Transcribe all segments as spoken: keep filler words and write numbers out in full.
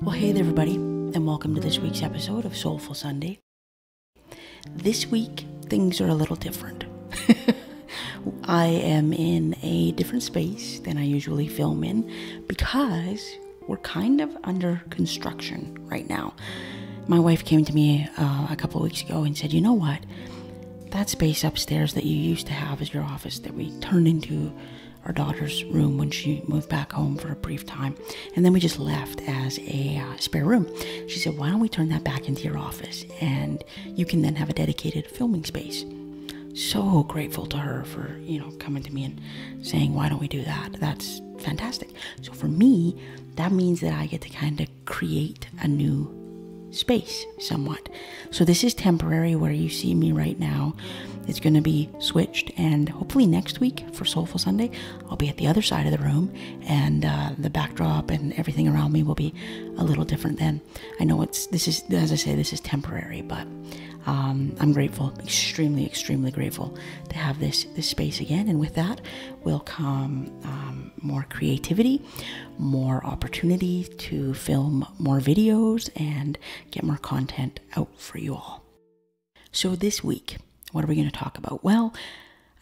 Well, hey there, everybody, and welcome to this week's episode of Soulful Sunday. This week, things are a little different. I am in a different space than I usually film in because we're kind of under construction right now. My wife came to me uh, a couple weeks ago and said, you know what? That space upstairs that you used to have as your office that we turned into our daughter's room when she moved back home for a brief time, and then we just left as a uh, spare room. She said, why don't we turn that back into your office, and you can then have a dedicated filming space. So grateful to her for, you know, coming to me and saying, why don't we do that? That's fantastic. So for me, that means that I get to kind of create a new space somewhat. So this is temporary where you see me right now. It's going to be switched, and hopefully next week for Soulful Sunday, I'll be at the other side of the room, and uh, the backdrop and everything around me will be a little different then. I know it's, this is, as I say, this is temporary, but um, I'm grateful, extremely, extremely grateful to have this, this space again. And with that will come um, more creativity, more opportunity to film more videos and get more content out for you all. So this week, what are we going to talk about? Well,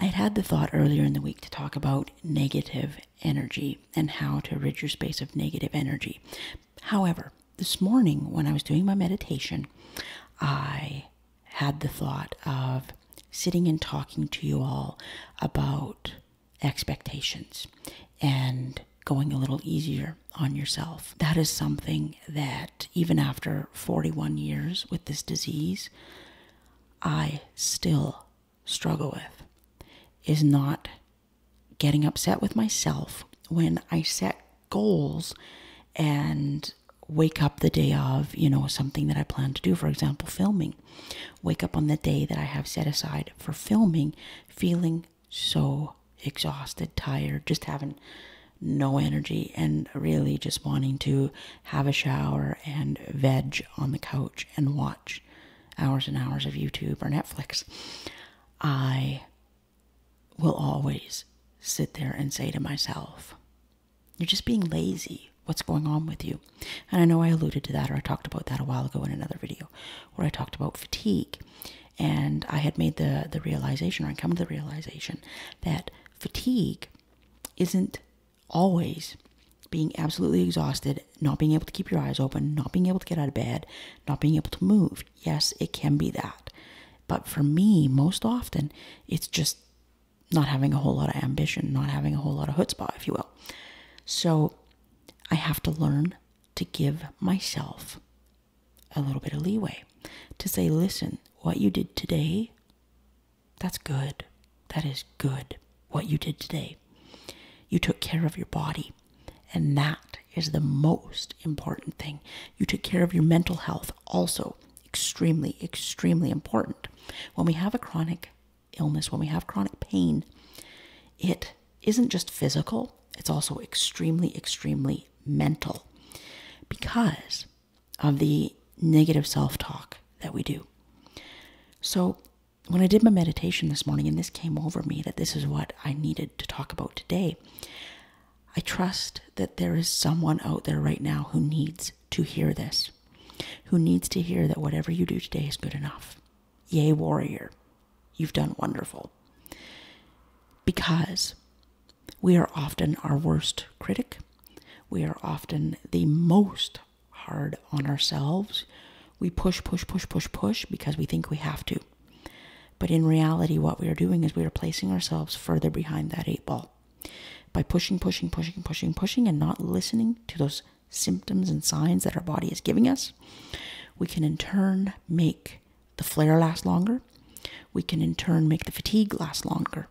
I had had the thought earlier in the week to talk about negative energy and how to rid your space of negative energy. However, this morning when I was doing my meditation, I had the thought of sitting and talking to you all about expectations and going a little easier on yourself. That is something that even after forty-one years with this disease, I still struggle with, is not getting upset with myself when I set goals and wake up the day of, you know, something that I plan to do, for example, filming. Wake up on the day that I have set aside for filming, feeling so exhausted, tired, just having no energy and really just wanting to have a shower and veg on the couch and watch hours and hours of YouTube or Netflix. I will always sit there and say to myself, you're just being lazy. What's going on with you? And I know I alluded to that, or I talked about that a while ago in another video where I talked about fatigue. And I had made the, the realization, or I come to the realization, that fatigue isn't always being absolutely exhausted, not being able to keep your eyes open, not being able to get out of bed, not being able to move. Yes, it can be that. But for me, most often, it's just not having a whole lot of ambition, not having a whole lot of chutzpah, if you will. So I have to learn to give myself a little bit of leeway, to say, listen, what you did today, that's good. That is good, what you did today. You took care of your body. And that is the most important thing. You took care of your mental health, also extremely, extremely important. When we have a chronic illness, when we have chronic pain, it isn't just physical, it's also extremely, extremely mental because of the negative self-talk that we do. So when I did my meditation this morning, and this came over me that this is what I needed to talk about today, I trust that there is someone out there right now who needs to hear this, who needs to hear that whatever you do today is good enough. Yay, warrior. You've done wonderful. Because we are often our worst critic. We are often the most hard on ourselves. We push, push, push, push, push because we think we have to. But in reality, what we are doing is we are placing ourselves further behind that eight ball. By pushing, pushing, pushing, pushing, pushing, and not listening to those symptoms and signs that our body is giving us, we can in turn make the flare last longer. We can in turn make the fatigue last longer.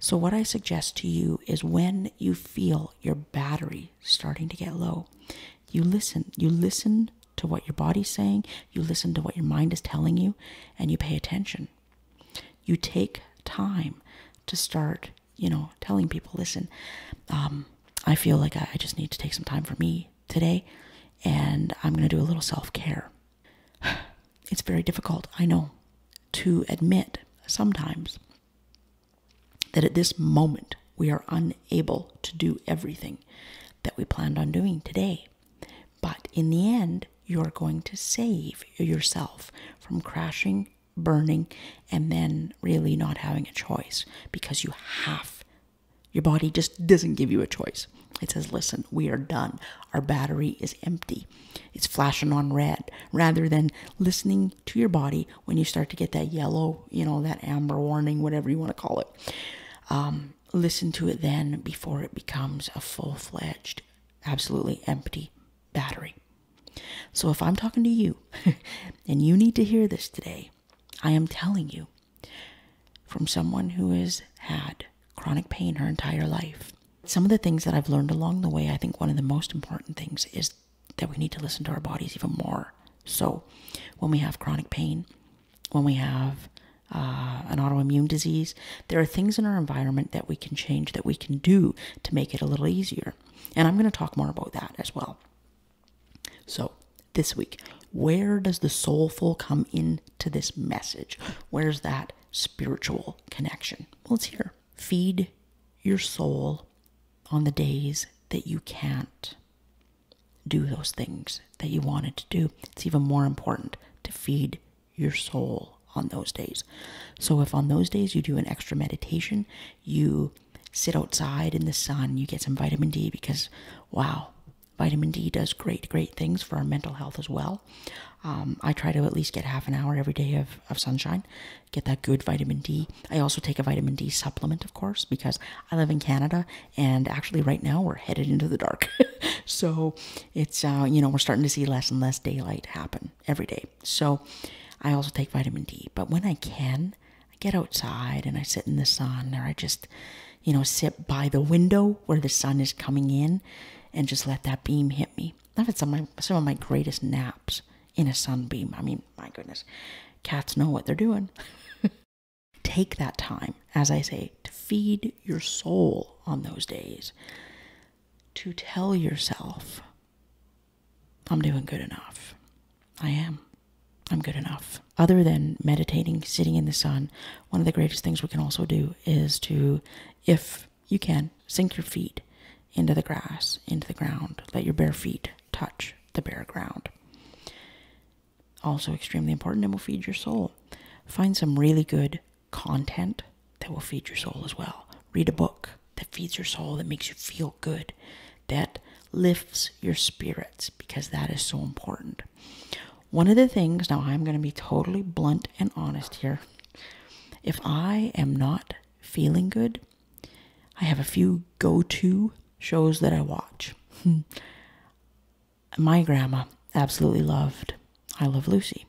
So what I suggest to you is when you feel your battery starting to get low, you listen. You listen to what your body's saying. You listen to what your mind is telling you, and you pay attention. You take time to start, you know, telling people, listen, um, I feel like I, I just need to take some time for me today, and I'm going to do a little self-care. It's very difficult, I know, to admit sometimes that at this moment we are unable to do everything that we planned on doing today. But In the end, you are going to save yourself from crashing, burning, and then really not having a choice, because you have, your body just doesn't give you a choice. It says, listen, we are done. Our battery is empty. It's flashing on red, rather than listening to your body when you start to get that yellow, you know, that amber warning, whatever you want to call it. Um, listen to it then before it becomes a full-fledged, absolutely empty battery. So if I'm talking to you and you need to hear this today, I am telling you from someone who has had chronic pain her entire life. Some of the things that I've learned along the way, I think one of the most important things is that we need to listen to our bodies even more. So when we have chronic pain, when we have uh, an autoimmune disease, there are things in our environment that we can change, that we can do to make it a little easier. And I'm going to talk more about that as well. So this week, where does the soulful come into this message? Where's that spiritual connection? Well, it's here. Feed your soul on the days that you can't do those things that you wanted to do. It's even more important to feed your soul on those days. So if on those days you do an extra meditation, you sit outside in the sun, you get some vitamin D, because wow, vitamin D does great, great things for our mental health as well. Um, I try to at least get half an hour every day of, of sunshine, get that good vitamin D. I also take a vitamin D supplement, of course, because I live in Canada, and actually right now we're headed into the dark. So it's, uh, you know, we're starting to see less and less daylight happen every day. So I also take vitamin D, but when I can, I get outside and I sit in the sun, or I just, you know, sit by the window where the sun is coming in, and just let that beam hit me. I've had some of my, some of my greatest naps in a sunbeam. I mean, my goodness, cats know what they're doing. Take that time, as I say, to feed your soul on those days. To tell yourself, I'm doing good enough. I am. I'm good enough. Other than meditating, sitting in the sun, one of the greatest things we can also do is to, if you can, sink your feet into the grass, into the ground. Let your bare feet touch the bare ground. Also extremely important, and will feed your soul. Find some really good content that will feed your soul as well. Read a book that feeds your soul, that makes you feel good, that lifts your spirits, because that is so important. One of the things, now I'm going to be totally blunt and honest here. If I am not feeling good, I have a few go-to shows that I watch. My grandma absolutely loved I Love Lucy.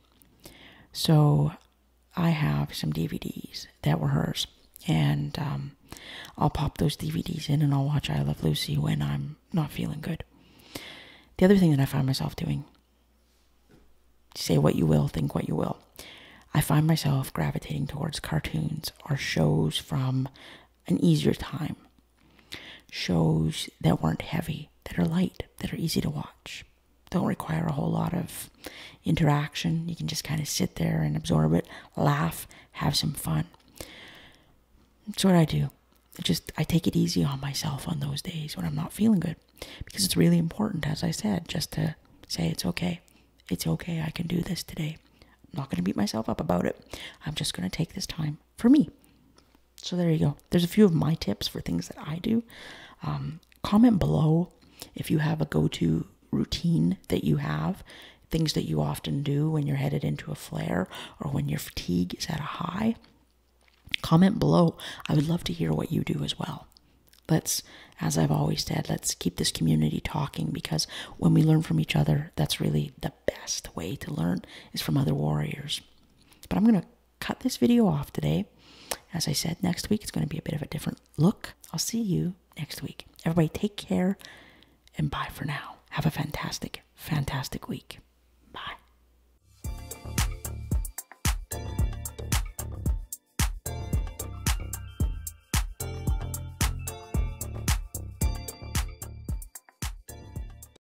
So I have some D V Ds that were hers, and um, I'll pop those D V Ds in and I'll watch I Love Lucy when I'm not feeling good. The other thing that I find myself doing, say what you will, think what you will, I find myself gravitating towards cartoons or shows from an easier time. Shows that weren't heavy, that are light, that are easy to watch, don't require a whole lot of interaction. You can just kind of sit there and absorb it, laugh, have some fun. That's what I do. It just, I take it easy on myself on those days when I'm not feeling good, because it's really important, as I said, just to say it's okay. It's okay. I can do this today. I'm not going to beat myself up about it. I'm just going to take this time for me. So there you go. There's a few of my tips for things that I do. Um, comment below if you have a go-to routine that you have, things that you often do when you're headed into a flare or when your fatigue is at a high. Comment below. I would love to hear what you do as well. Let's, as I've always said, let's keep this community talking, because when we learn from each other, that's really the best way to learn, is from other warriors. But I'm going to cut this video off today. As I said, next week, it's going to be a bit of a different look. I'll see you next week. Everybody take care, and bye for now. Have a fantastic, fantastic week.